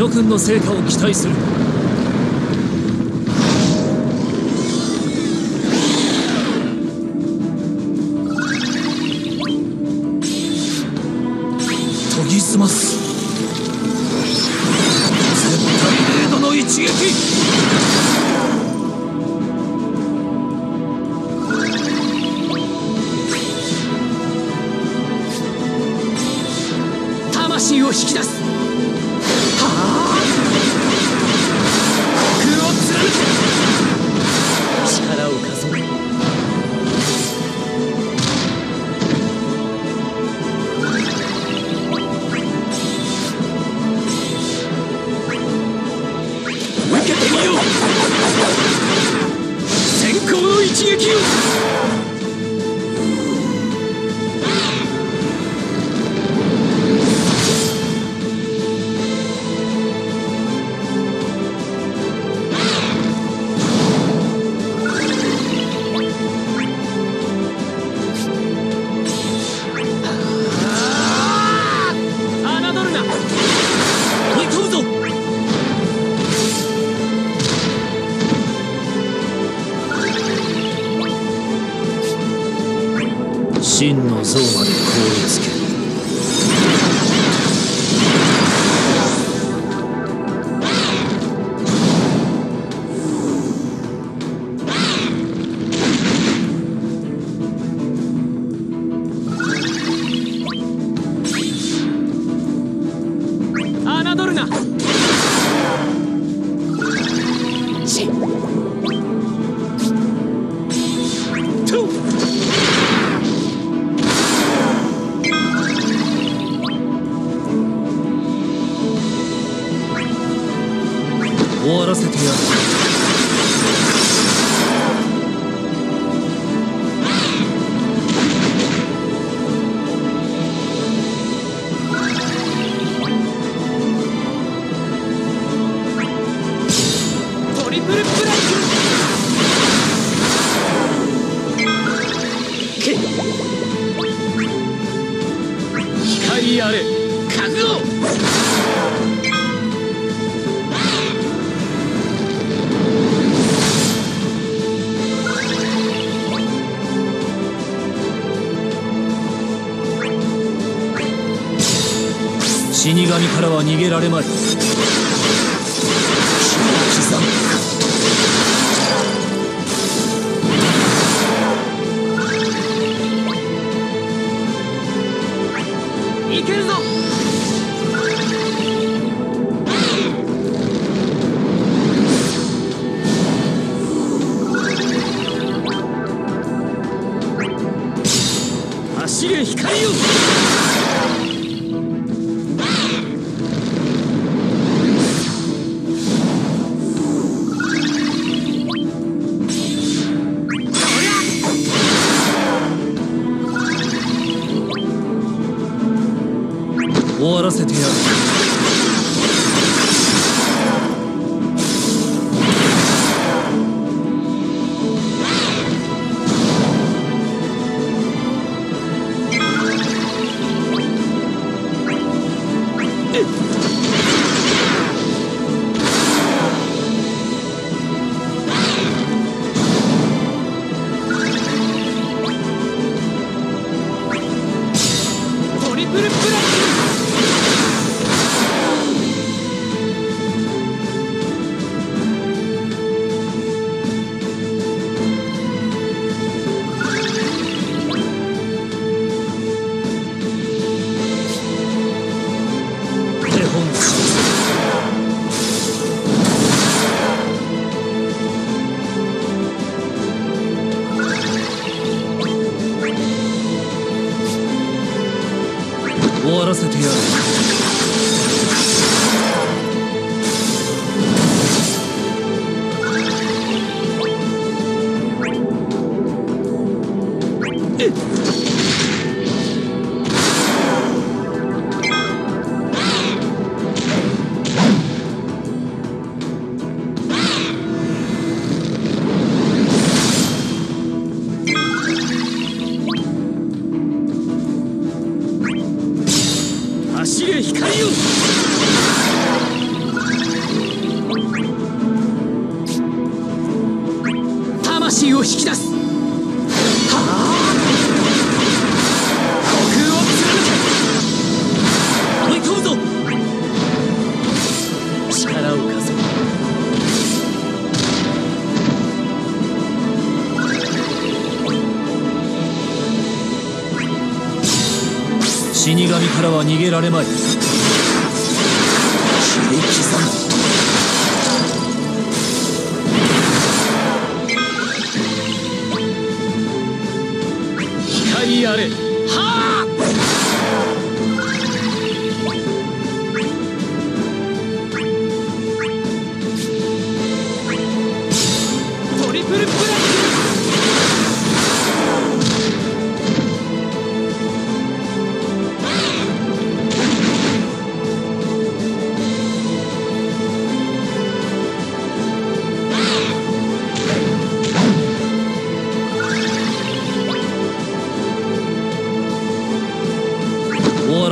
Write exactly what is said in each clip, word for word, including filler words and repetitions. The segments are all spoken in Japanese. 諸君の成果を期待する。研ぎ澄ます絶対レードの一撃。魂を引き出す。はぁ、空を貫く。力を加速。真の像まで凍りつける。侮るな。し終わらせてやる。トリプルプライク。けっ光あれ覚悟。死神からは逃げられまい。いけるぞ。走れ光よ。波からは逃げられまい。切り刻む。 やれ。はあ。トリプルブレイク。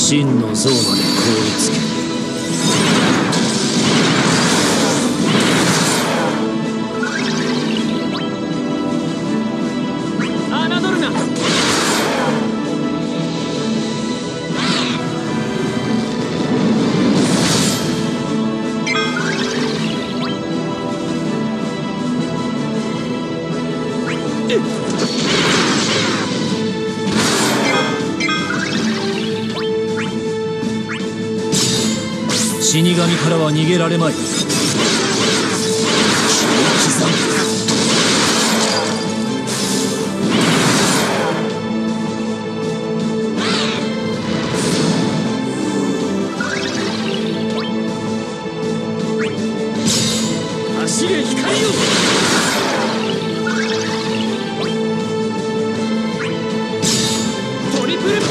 真の像まで凍りつけ侮るな。えっ。 死神からは逃げられまい。走れ光よ。トリプルブレイク。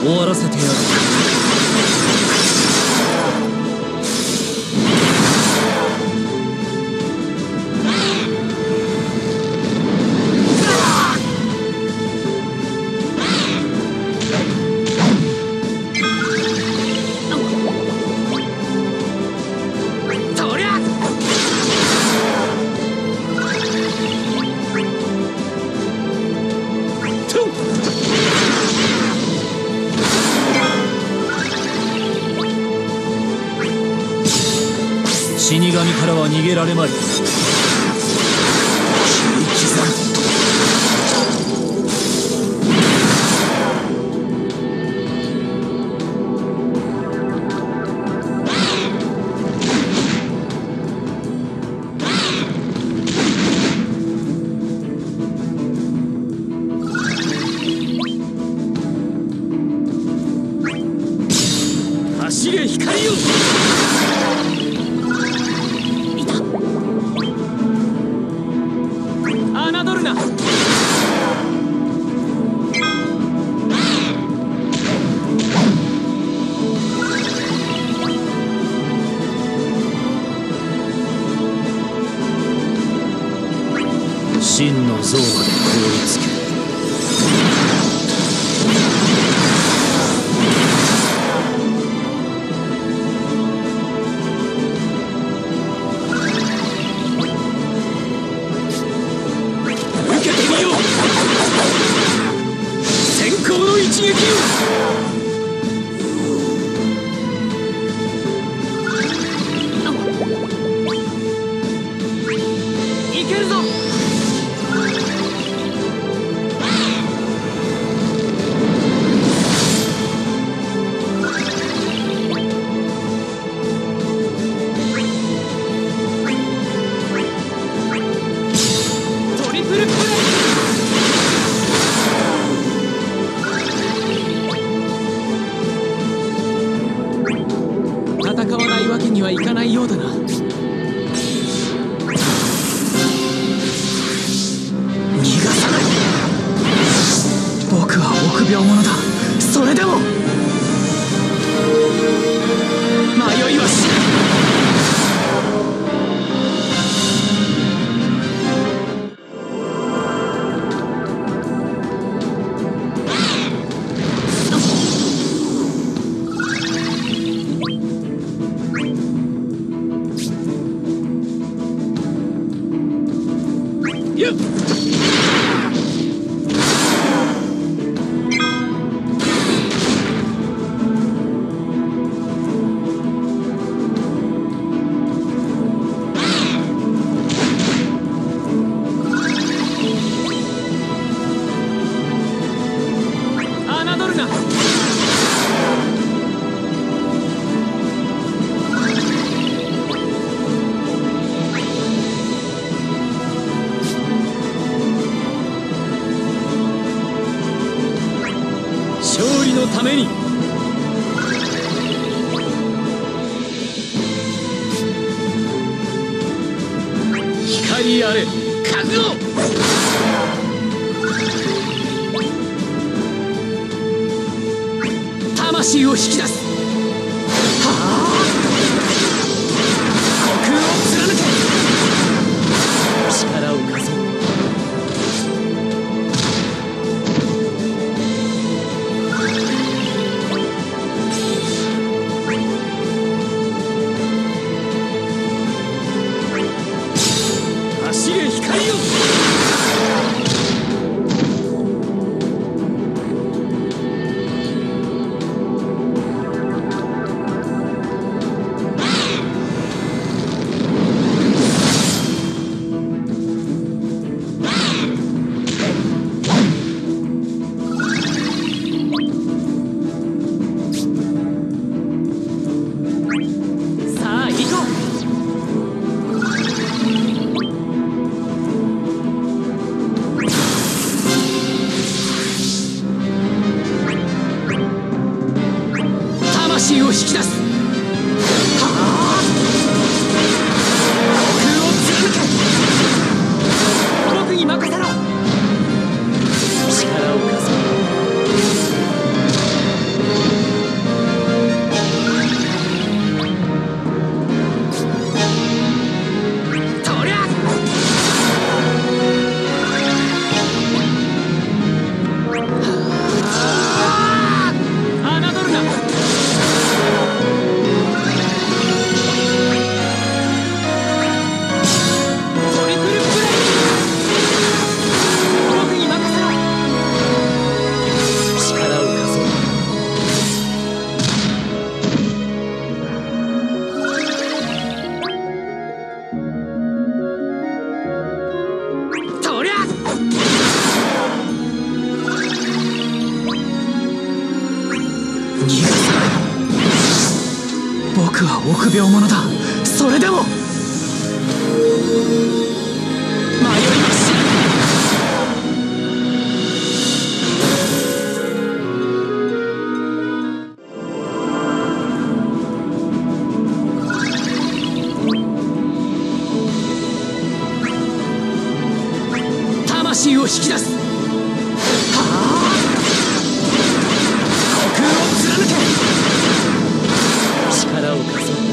終わらせてやる。 死神からは逃げられまい。走れ光よ。 真の像まで凍りつけ受けてみよう。先行のにはいかないようだな。逃がさない。僕は臆病者だ。それでも迷いはしない。力を貸そう。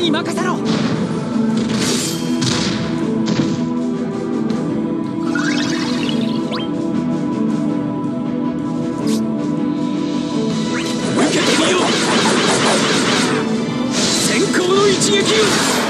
俺に任せろ。先行の一撃。